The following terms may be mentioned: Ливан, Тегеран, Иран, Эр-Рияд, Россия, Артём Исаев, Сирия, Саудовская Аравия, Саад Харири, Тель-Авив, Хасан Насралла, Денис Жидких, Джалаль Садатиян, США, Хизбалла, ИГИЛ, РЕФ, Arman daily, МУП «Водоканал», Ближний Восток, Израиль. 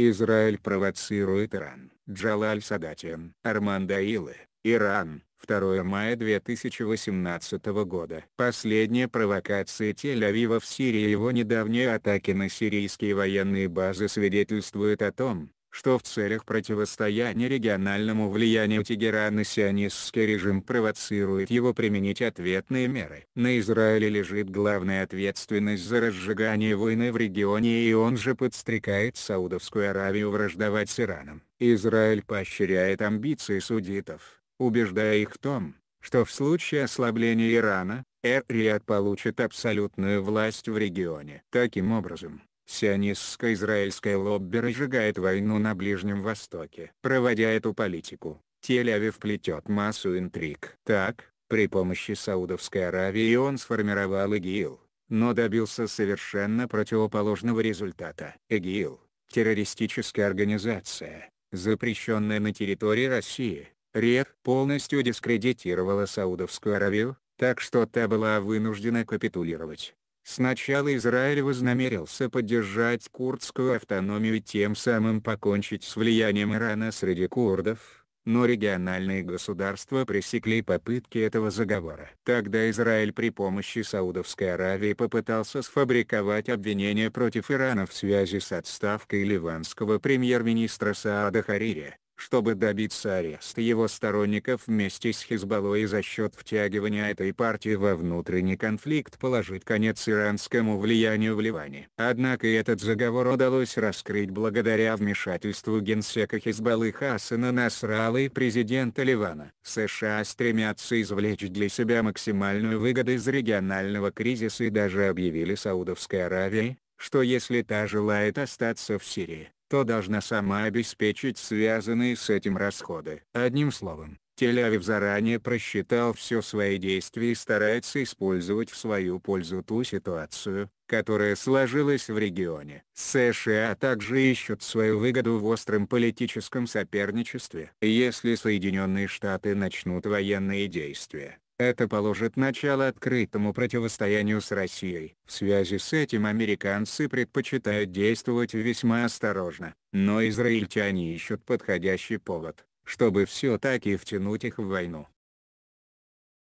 Израиль провоцирует Иран. Джалаль Садатиян. Arman daily. Иран. 2 мая 2018 года. Последняя провокация Тель-Авива в Сирии и его недавние атаки на сирийские военные базы свидетельствуют о том, что в целях противостояния региональному влиянию Тегерана сионистский режим провоцирует его применить ответные меры. На Израиле лежит главная ответственность за разжигание войны в регионе, и он же подстрекает Саудовскую Аравию враждовать с Ираном. Израиль поощряет амбиции саудитов, убеждая их в том, что в случае ослабления Ирана, Эр-Рияд получит абсолютную власть в регионе. Таким образом, сионистско-израильское лобби разжигает войну на Ближнем Востоке. Проводя эту политику, Тель-Авив плетет массу интриг. Так, при помощи Саудовской Аравии он сформировал ИГИЛ, но добился совершенно противоположного результата. ИГИЛ – террористическая организация, запрещенная на территории России. РЕФ полностью дискредитировала Саудовскую Аравию, так что та была вынуждена капитулировать. Сначала Израиль вознамерился поддержать курдскую автономию и тем самым покончить с влиянием Ирана среди курдов, но региональные государства пресекли попытки этого заговора. Тогда Израиль при помощи Саудовской Аравии попытался сфабриковать обвинения против Ирана в связи с отставкой ливанского премьер-министра Саада Харири, чтобы добиться ареста его сторонников вместе с Хизбаллой и за счет втягивания этой партии во внутренний конфликт положить конец иранскому влиянию в Ливане. Однако этот заговор удалось раскрыть благодаря вмешательству генсека Хизбаллы Хасана Насраллы и президента Ливана. США стремятся извлечь для себя максимальную выгоду из регионального кризиса и даже объявили Саудовской Аравии, что если та желает остаться в Сирии, то должна сама обеспечить связанные с этим расходы. Одним словом, Тель-Авив заранее просчитал все свои действия и старается использовать в свою пользу ту ситуацию, которая сложилась в регионе. США также ищут свою выгоду в остром политическом соперничестве. Если Соединенные Штаты начнут военные действия, это положит начало открытому противостоянию с Россией. В связи с этим американцы предпочитают действовать весьма осторожно, но израильтяне ищут подходящий повод, чтобы все-таки втянуть их в войну.